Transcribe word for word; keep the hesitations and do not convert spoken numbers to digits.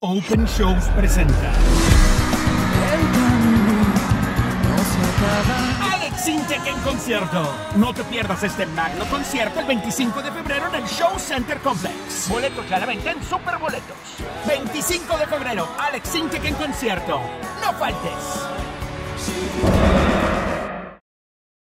Open Shows presenta Aleks Syntek en concierto. No te pierdas este magno concierto el veinticinco de febrero en el Show Center Complex. Boleto claramente en Super Boletos. veinticinco de febrero, Aleks Syntek en concierto. No faltes.